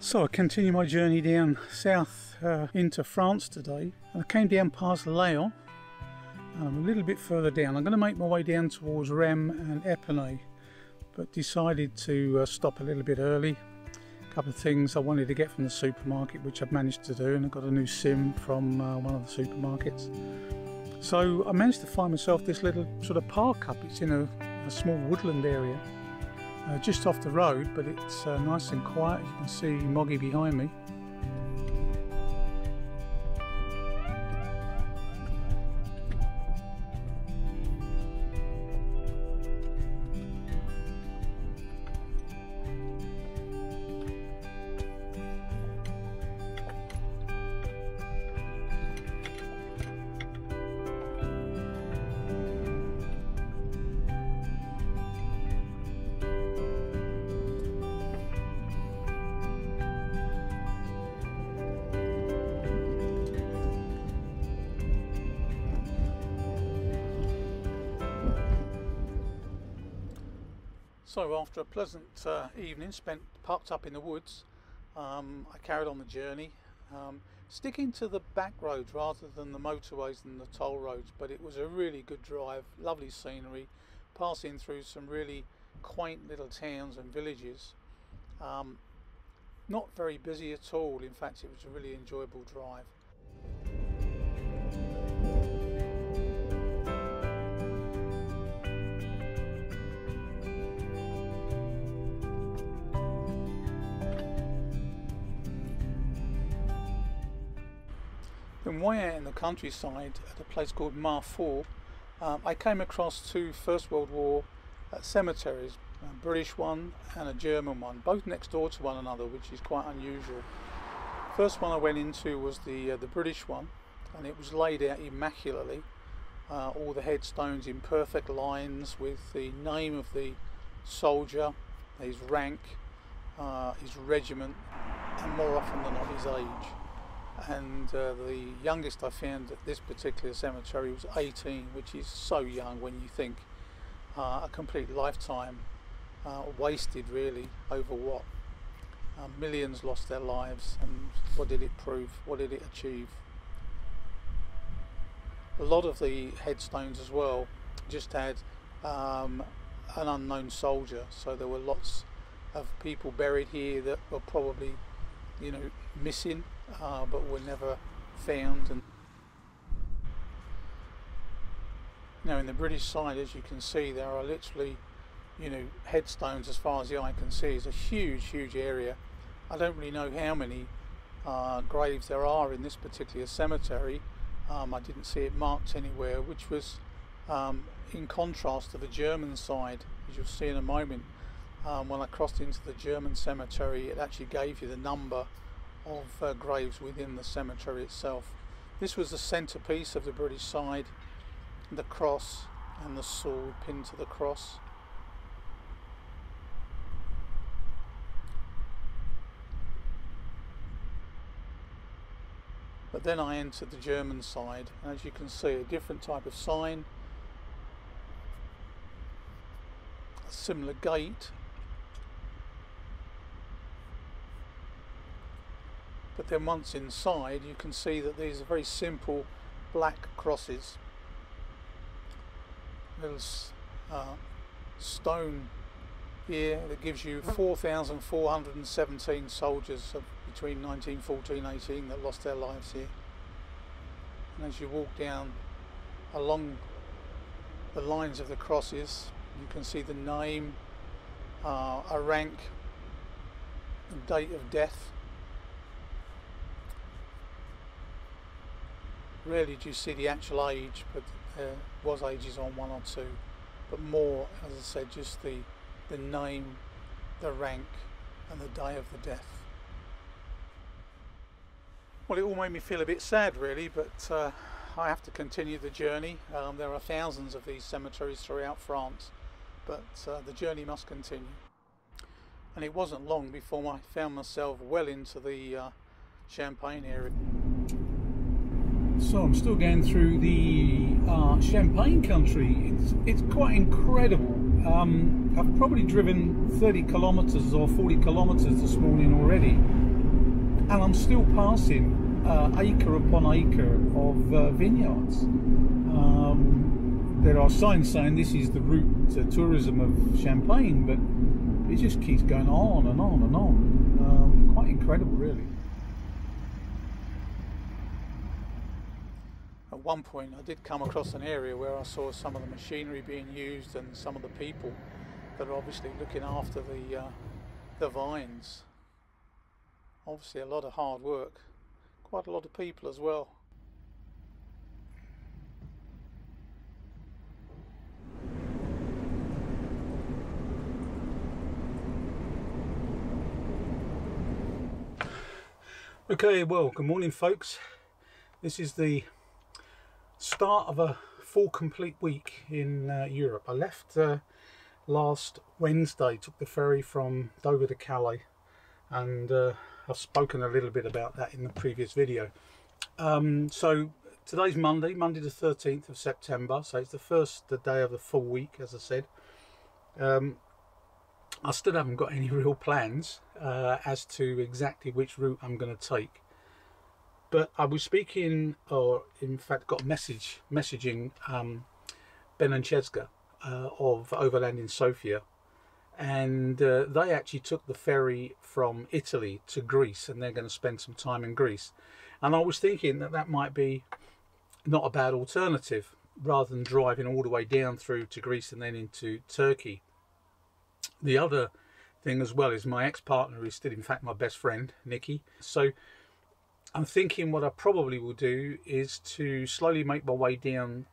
So I continue my journey down south into France today, and I came down past Laon and I'm a little bit further down. I'm going to make my way down towards Reims and Epernay, but decided to stop a little bit early. A couple of things I wanted to get from the supermarket, which I've managed to do, and I got a new sim from one of the supermarkets. So I managed to find myself this little sort of park up. It's in a small woodland area just off the road, but it's nice and quiet. You can see Moggy behind me. So after a pleasant evening spent parked up in the woods, I carried on the journey, sticking to the back roads rather than the motorways and the toll roads, but it was a really good drive, lovely scenery, passing through some really quaint little towns and villages. Not very busy at all. In fact, it was a really enjoyable drive. And way out in the countryside at a place called Marfour, I came across two First World War cemeteries, a British one and a German one, both next door to one another, which is quite unusual. First one I went into was the British one, and it was laid out immaculately, all the headstones in perfect lines with the name of the soldier, his rank, his regiment, and more often than not his age. And the youngest I found at this particular cemetery was 18, which is so young when you think a complete lifetime wasted really over what? Millions lost their lives, and what did it prove? What did it achieve? A lot of the headstones as well just had an unknown soldier, so there were lots of people buried here that were probably, you know, missing, but were never found. And now in the British side, as you can see, there are literally, you know, headstones as far as the eye can see. It's a huge area. I don't really know how many graves there are in this particular cemetery. I didn't see it marked anywhere, which was in contrast to the German side, as you'll see in a moment. When I crossed into the German cemetery, it actually gave you the number of graves within the cemetery itself. This was the centerpiece of the British side, the cross and the sword pinned to the cross. But then I entered the German side, and as you can see, a different type of sign, a similar gate. But then once inside, you can see that these are very simple black crosses, little stone here that gives you 4,417 soldiers between 1914 and 18 that lost their lives here. And as you walk down along the lines of the crosses, you can see the name, a rank, the date of death. Rarely do you see the actual age, but there was ages on one or two, but more, as I said, just the name, the rank and the day of the death. Well, it all made me feel a bit sad really, but I have to continue the journey. There are thousands of these cemeteries throughout France, but the journey must continue. And it wasn't long before I found myself well into the Champagne area. So I'm still going through the Champagne country. It's quite incredible I've probably driven 30 kilometres or 40 kilometres this morning already, and I'm still passing acre upon acre of vineyards. There are signs saying this is the route to tourism of Champagne, but it just keeps going on and on and on. Quite incredible, really. At one point I did come across an area where I saw some of the machinery being used and some of the people that are obviously looking after the vines. Obviously a lot of hard work, quite a lot of people as well. Okay, well, good morning folks. This is the start of a full complete week in Europe. I left last Wednesday, took the ferry from Dover to Calais, and I've spoken a little bit about that in the previous video. So today's Monday the 13th of September, so it's the first day of the full week, as I said. I still haven't got any real plans as to exactly which route I'm going to take, but I was speaking, or in fact got messaging Ben and Cesca of Overland in Sofia, and they actually took the ferry from Italy to Greece, and they're going to spend some time in Greece. And I was thinking that that might be not a bad alternative, rather than driving all the way down through to Greece and then into Turkey. The other thing as well is my ex-partner is still in fact my best friend, Nikki. So I'm thinking what I probably will do is to slowly make my way down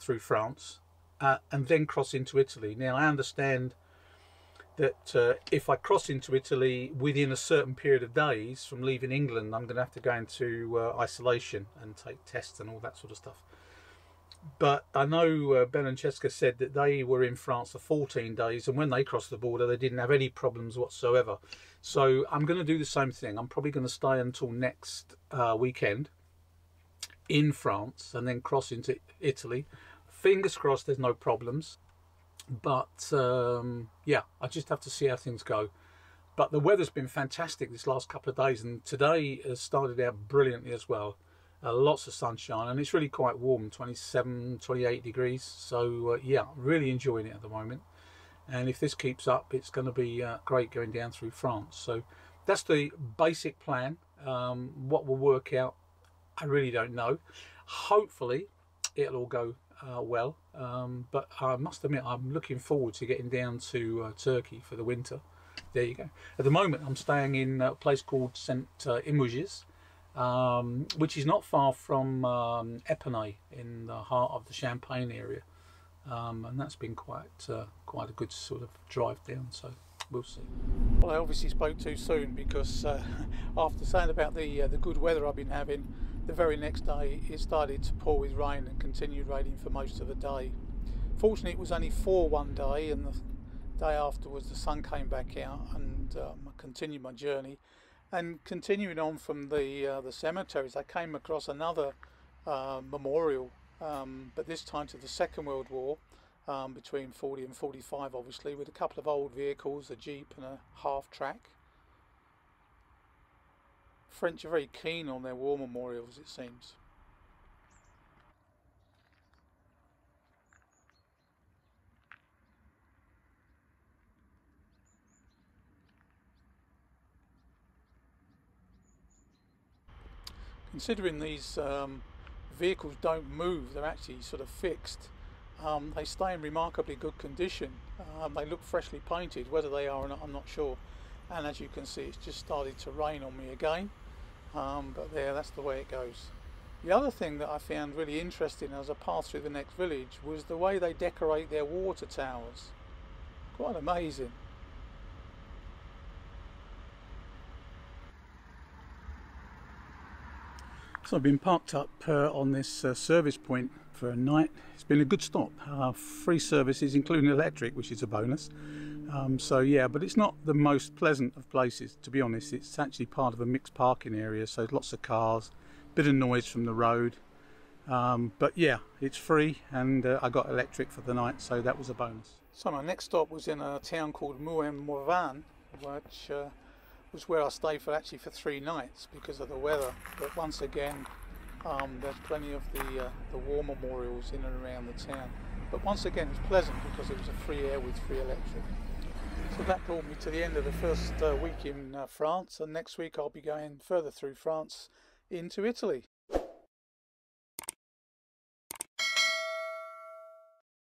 through France and then cross into Italy. Now I understand that if I cross into Italy within a certain period of days from leaving England, I'm going to have to go into isolation and take tests and all that sort of stuff. But I know Ben and Cesca said that they were in France for 14 days, and when they crossed the border they didn't have any problems whatsoever. So I'm going to do the same thing. I'm probably going to stay until next weekend in France and then cross into Italy. Fingers crossed there's no problems, but yeah, I just have to see how things go. But the weather's been fantastic this last couple of days, and today has started out brilliantly as well. Lots of sunshine, and it's really quite warm, 27-28 degrees. So yeah, really enjoying it at the moment, and if this keeps up it's going to be great going down through France. So that's the basic plan. What will work out I really don't know. Hopefully it'll all go well, but I must admit I'm looking forward to getting down to Turkey for the winter. There you go. At the moment I'm staying in a place called St Imuges, which is not far from Epernay in the heart of the Champagne area, and that's been quite a good sort of drive down, so we'll see. Well, I obviously spoke too soon, because after saying about the good weather I've been having, the very next day it started to pour with rain and continued raining for most of the day. Fortunately it was only for one day, and the day afterwards the sun came back out, and I continued my journey. And continuing on from the cemeteries, I came across another memorial, but this time to the Second World War, between 40 and 45 obviously, with a couple of old vehicles, a jeep and a half-track. French are very keen on their war memorials, it seems. Considering these vehicles don't move, they're actually sort of fixed, they stay in remarkably good condition. They look freshly painted, whether they are or not I'm not sure. And as you can see it's just started to rain on me again, but there, that's the way it goes. The other thing that I found really interesting as I passed through the next village was the way they decorate their water towers. Quite amazing. So I've been parked up on this service point for a night. It's been a good stop. Free services including electric, which is a bonus. So yeah, but it's not the most pleasant of places, to be honest. It's actually part of a mixed parking area, so lots of cars, bit of noise from the road, But yeah, it's free, and I got electric for the night, so that was a bonus. So my next stop was in a town called Muen Moran, which was where I stayed for 3 nights because of the weather. But once again, there's plenty of the war memorials in and around the town. But once again, it's pleasant because it was a free air with free electric. So that brought me to the end of the first week in France, and next week I'll be going further through France into Italy.